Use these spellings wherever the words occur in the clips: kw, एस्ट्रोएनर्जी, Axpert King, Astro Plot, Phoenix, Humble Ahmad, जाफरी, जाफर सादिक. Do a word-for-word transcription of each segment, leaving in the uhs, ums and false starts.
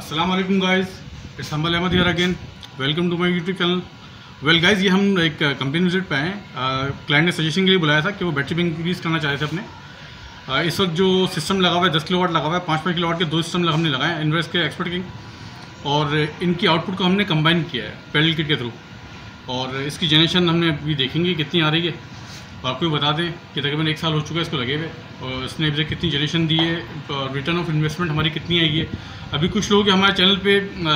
अस्सलाम वालेकुम guys, it's humble Ahmed here again. Welcome to my YouTube channel. Well guys, ये हम एक कंपनी विजिट पे आए। क्लाइंट ने सजेशन के लिए बुलाया था कि वो बैटरी भी इंक्रीज़ करना चाहे थे अपने। uh, इस वक्त जो सिस्टम लगा हुआ है दस किलो वाट लगा हुआ है, पाँच पाँच किलो वाट के दो सिस्टम हमने लगाए हैं, इन्वर्स के, एक्सपर्ट किंग, और इनकी आउटपुट को हमने कंबाइन किया है पैरेलल किट के थ्रू। और इसकी जनरेशन हमने अभी देखेंगे कितनी आ रही है। आपको भी बता दें कि तकरीबन एक साल हो चुका है इसको लगे हुए, और इसने अभी तक कितनी जनरेशन दी है, रिटर्न ऑफ इन्वेस्टमेंट हमारी कितनी आई है। अभी कुछ लोग हमारे चैनल पे आ,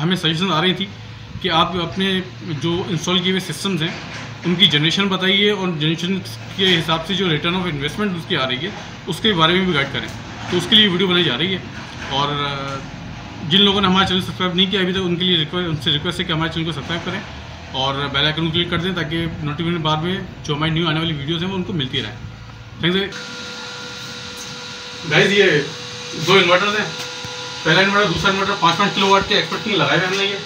हमें सजेशन आ रही थी कि आप अपने जो इंस्टॉल किए हुए सिस्टम्स हैं उनकी जनरेशन बताइए और जनरेशन के हिसाब से जो रिटर्न ऑफ इन्वेस्टमेंट उसकी आ रही है उसके बारे में भी गाइड करें। तो उसके लिए वीडियो बनाई जा रही है, और जिन लोगों ने हमारे चैनल सब्सक्राइब नहीं किया अभी तक उनके लिए रिक्वेस्ट उनसे रिक्वेस्ट है कि हमारे चैनल को सब्सक्राइब करें और बेल आइकन को क्लिक कर दें ताकि नोटिफिकेशन बाद में जो हमारी न्यू आने वाली वीडियोस हैं वो उनको मिलती रहे। Thanks guys. ये दो इन्वर्टर्स हैं, पहला इन्वर्टर दूसरा इन्वर्टर पाँच पाँच किलो वाट के एक्सपर्ट किंग लगाए हुए हमने। ये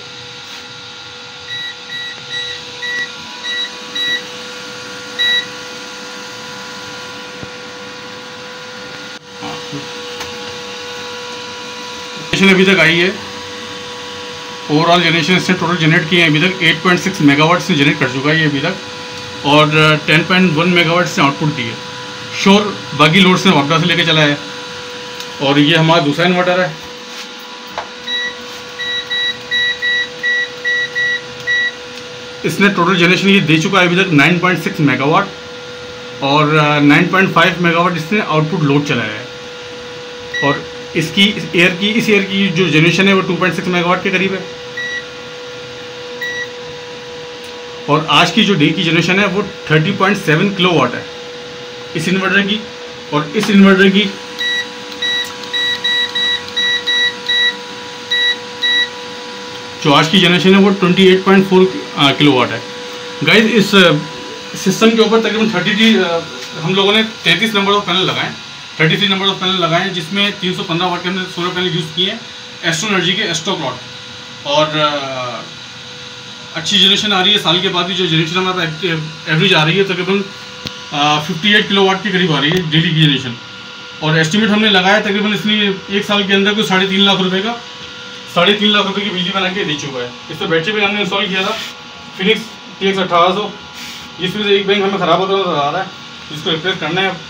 जनरेशन अभी तक आई है, ओवरऑल जनरेशन इसने टोटल जनरेट किए हैं अभी तक आठ पॉइंट सिक्स मेगावाट से जनरेट कर चुका है ये अभी तक, और दस पॉइंट एक मेगावाट से आउटपुट दी है। श्योर बाकी लोड से वापस लेके चला है। और ये हमारा दूसरा इन्वर्टर है, इसने टोटल जनरेशन ये दे चुका है अभी तक नौ पॉइंट छह मेगावाट, और नौ पॉइंट पाँच मेगावाट इसने आउटपुट लोड चलाया है। और इसकी एयर की इस एयर की जो जनरेशन है वो दो पॉइंट छह मेगावाट के करीब है, और आज की जो डे की जनरेशन है वो तीस पॉइंट सात किलो वाट है इस इन्वर्टर की। और इस इन्वर्टर की जो आज की जनरेशन है वो अट्ठाईस पॉइंट चार किलो वाट है। गाइस, इस सिस्टम के ऊपर तकरीबन थर्टी हम लोगों ने तैंतीस नंबर ऑफ पैनल लगाए, तैंतीस नंबर ऑफ पैनल लगाए हैं, जिसमें तीन सौ पंद्रह वाट के हमने सोलर पैनल यूज़ किए हैं एस्ट्रोएनर्जी के एस्ट्रो प्लॉट। और अच्छी जनरेशन आ रही है, साल के बाद भी जो जनरेशन हमारे एवरेज आ रही है तकरीबन अट्ठावन किलोवाट के करीब आ रही है डेली की जनरेशन। और एस्टिमेट हमने लगाया तकरीबन इसलिए एक साल के अंदर कोई साढ़े तीन लाख रुपए का साढ़े तीन लाख रुपए की बिजली बना के दे चुका है। इस पर बैटरी बैंक हमने इंस्टॉल किया था फिनिक्स टी एक्स अट्ठारह सौ, जिसमें से एक बैंक हमें ख़राब होता हुआ आ रहा है जिसको रिप्लेस करना है।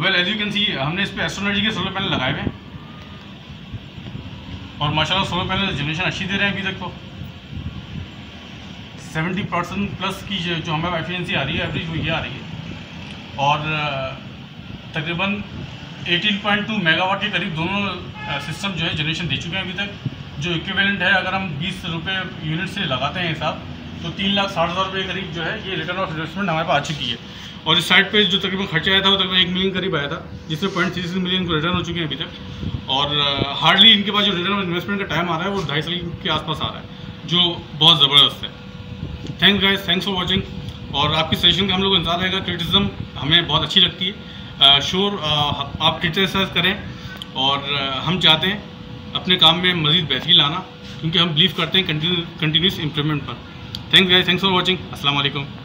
Well as you can see, हमने इस पर एस्ट्रोएनर्जी के सोलर पैनल लगाए हुए हैं, और माशाल्लाह सोलर पैनल जनरेशन अच्छी दे रहे हैं अभी तक तो। सेवेंटी परसेंट प्लस की जो हमें एफिशिएंसी आ रही है एवरेज वो ये आ रही है, और तकरीबन अठारह पॉइंट दो मेगावाट के करीब दोनों सिस्टम जो है जनरेशन दे चुके हैं अभी तक, जो इक्विवेलेंट है अगर हम बीस रुपये यूनिट से लगाते हैं हिसाब तो तीन लाख साठ हज़ार रुपये के करीब जो है ये रिटर्न ऑफ इन्वेस्टमेंट हमारे पास आ चुकी है। और इस साइड पे जो तकरीबन खर्चा आया था वो तकरीबन एक मिलियन करीब आया था, जिसमें पॉइंट थ्री मिलियन को रिटर्न हो चुके हैं अभी तक। और हार्डली इनके पास जो रिटर्न ऑफ इन्वेस्टमेंट का टाइम आ रहा है वो ढाई साल के आसपास आ रहा है, जो बहुत ज़बरदस्त है। Thanks guys, thanks for watching. और आपकी सजेशन का हम लोग इंतजार रहेगा, क्रिटिसिज्म हमें बहुत अच्छी लगती है। श्योर uh, sure, uh, आप क्रिटिसाइज करें, और uh, हम चाहते हैं अपने काम में मज़ीद बेहतरी लाना, क्योंकि हम बिलीव करते हैं कंटिन्यूस इम्प्रूवमेंट पर। Thanks guys, thanks for watching. अस्सलाम वालेकुम।